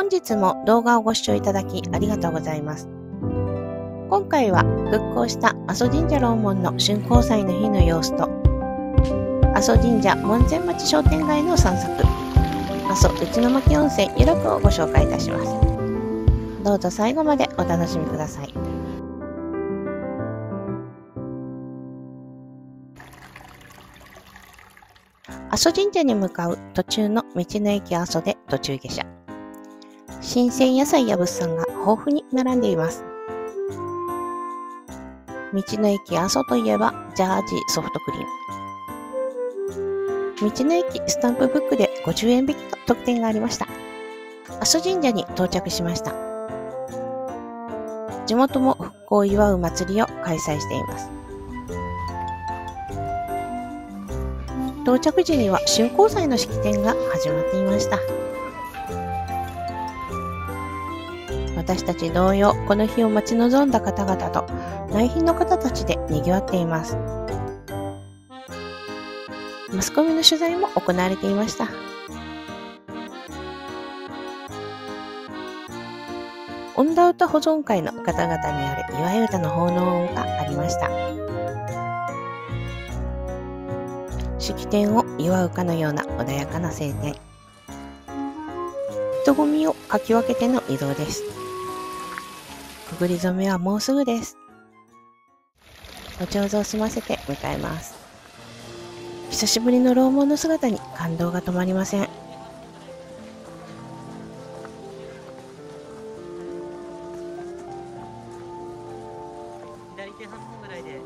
本日も動画をご視聴いただきありがとうございます。今回は復興した阿蘇神社楼門の竣工祭の日の様子と、阿蘇神社門前町商店街の散策、阿蘇内の巻温泉湯楽をご紹介いたします。どうぞ最後までお楽しみください。阿蘇神社に向かう途中の道の駅阿蘇で途中下車。新鮮野菜や物産が豊富に並んでいます。道の駅阿蘇といえばジャージーソフトクリーム。道の駅スタンプブックで50円引きの特典がありました。阿蘇神社に到着しました。地元も復興を祝う祭りを開催しています。到着時には竣工祭の式典が始まっていました。私たち同様、この日を待ち望んだ方々と来賓の方たちで賑わっています。マスコミの取材も行われていました。音頭歌保存会の方々による祝い歌の奉納音がありました。式典を祝うかのような穏やかな晴天。人混みをかき分けての移動です。くぐり初めはもうすぐです。お手水を済ませて迎えます。久しぶりの楼門の姿に感動が止まりません。左手半分ぐらいで。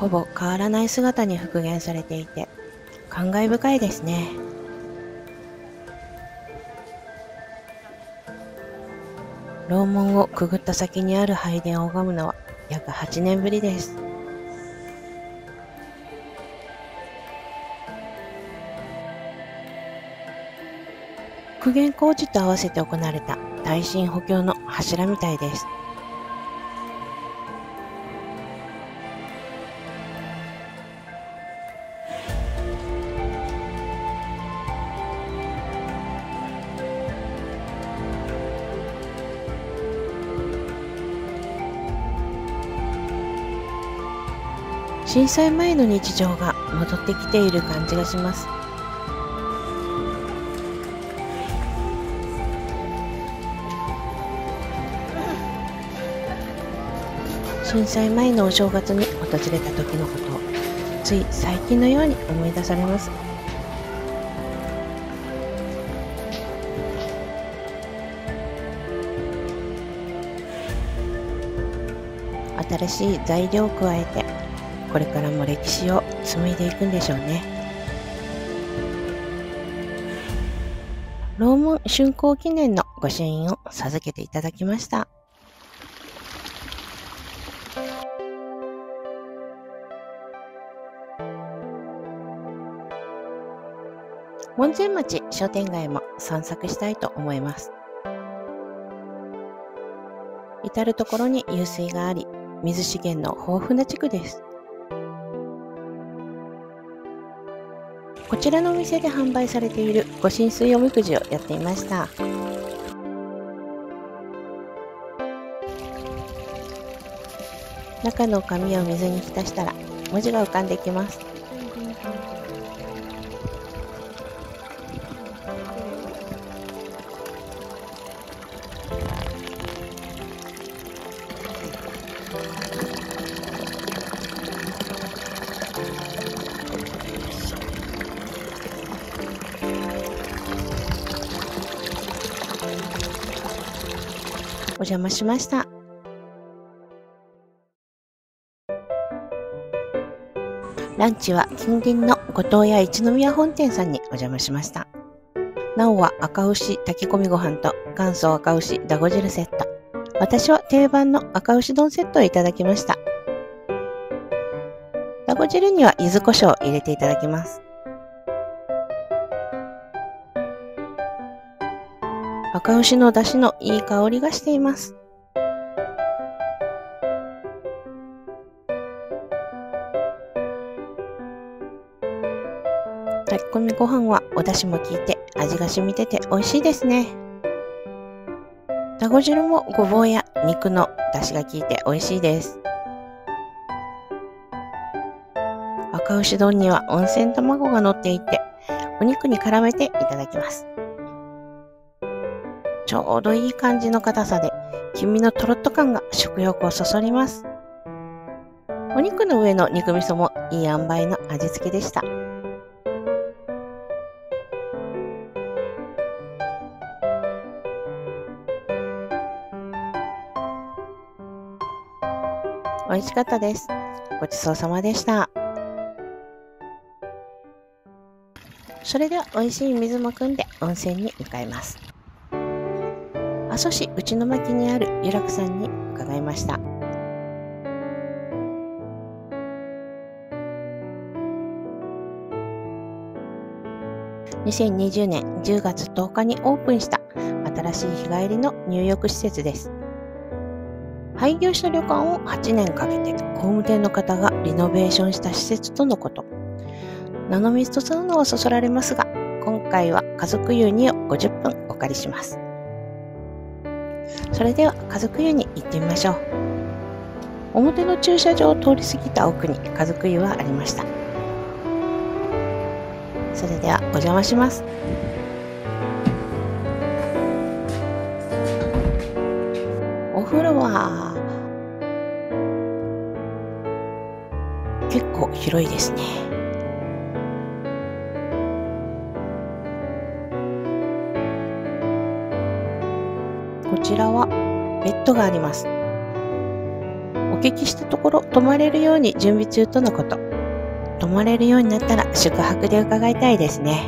ほぼ変わらない姿に復元されていて、感慨深いですね。楼門をくぐった先にある拝殿を拝むのは約8年ぶりです。復元工事と合わせて行われた耐震補強の柱みたいです。震災前の日常が戻ってきている感じがします。震災前のお正月に訪れた時のことをつい最近のように思い出されます。新しい材料を加えてこれからも歴史を紡いでいくんでしょうね。楼門竣工記念の御朱印を授けていただきました。門前町商店街も散策したいと思います。至る所に湧水があり、水資源の豊富な地区です。こちらのお店で販売されている御神水おみくじをやっていました。中の紙を水に浸したら文字が浮かんできます。お邪魔しました。ランチは近隣の五島屋一宮本店さんにお邪魔しました。なおは赤牛炊き込みご飯と元祖赤牛だご汁セット。私は定番の赤牛丼セットをいただきました。だご汁には柚子胡椒を入れていただきます。赤牛の出汁のいい香りがしています。炊き込みご飯はお出汁も効いて味が染みてて美味しいですね。だご汁もごぼうや肉の出汁が効いて美味しいです。赤牛丼には温泉卵が乗っていてお肉に絡めていただきます。ちょうどいい感じの硬さで黄身のとろっと感が食欲をそそります。お肉の上の肉味噌もいい塩梅の味付けでした。美味しかったです。ごちそうさまでした。それでは美味しい水も汲んで温泉に向かいます。阿蘇市内牧にある湯楽さんに伺いました。2020年10月10日にオープンした新しい日帰りの入浴施設です。廃業した旅館を8年かけて工務店の方がリノベーションした施設とのこと。ナノミストサウナをそそられますが、今回は家族湯にを50分お借りします。それでは家族湯に行ってみましょう。表の駐車場を通り過ぎた奥に家族湯はありました。それではお邪魔します。お風呂は結構広いですね。こちらはベッドがあります。お聞きしたところ、泊まれるように準備中とのこと。泊まれるようになったら宿泊で伺いたいですね。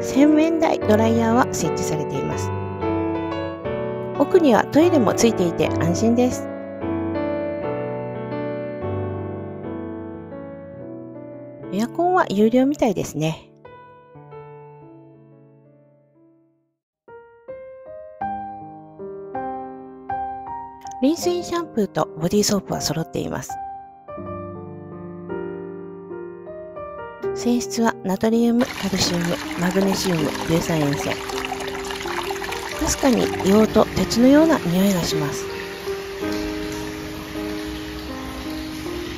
洗面台、ドライヤーは設置されています。奥にはトイレもついていて安心です。エアコンは有料みたいですね。リンスインシャンプーとボディーソープは揃っています。泉質はナトリウム、カルシウム、マグネシウム、硫酸塩泉。確かに硫黄と鉄のような匂いがします。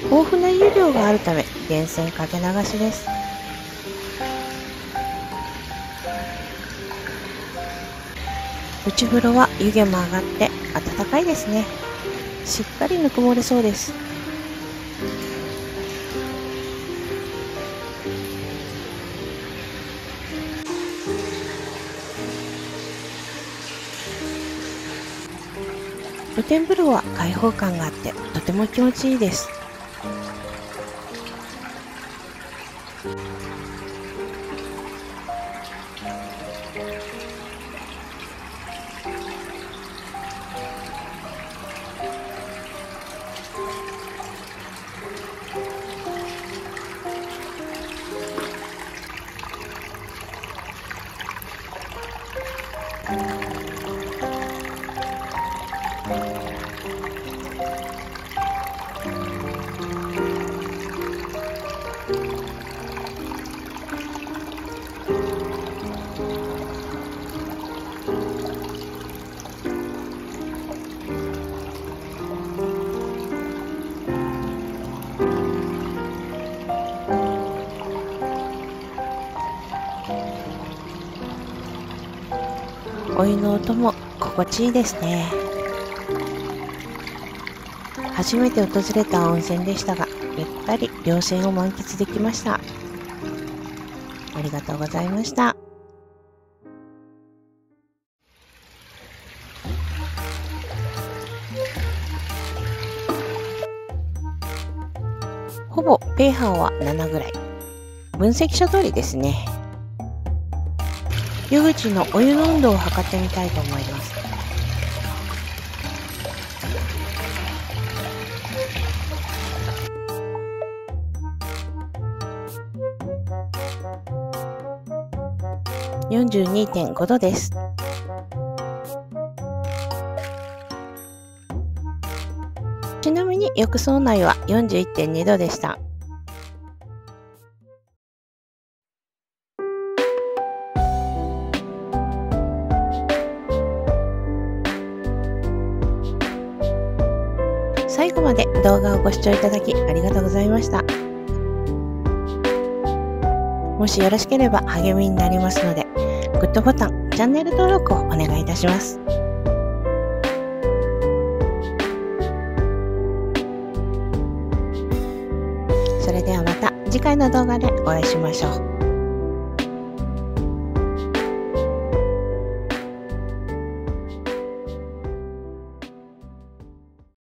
豊富な湯量があるため源泉かけ流しです。内風呂は湯気も上がって暖かいですね。しっかりぬくもれそうです。露天風呂は開放感があってとても気持ちいいです。お湯の音も心地いいですね。初めて訪れた温泉でしたが、ゆったり稜線を満喫できました。ありがとうございました。ほぼペーハーは7ぐらい。分析書通りですね。湯口のお湯の温度を測ってみたいと思います。42.5 度です。ちなみに浴槽内は 41.2 度でした。最後まで動画をご視聴いただきありがとうございました。もしよろしければ励みになりますので、グッドボタン、チャンネル登録をお願いいたします。それではまた次回の動画でお会いしましょう。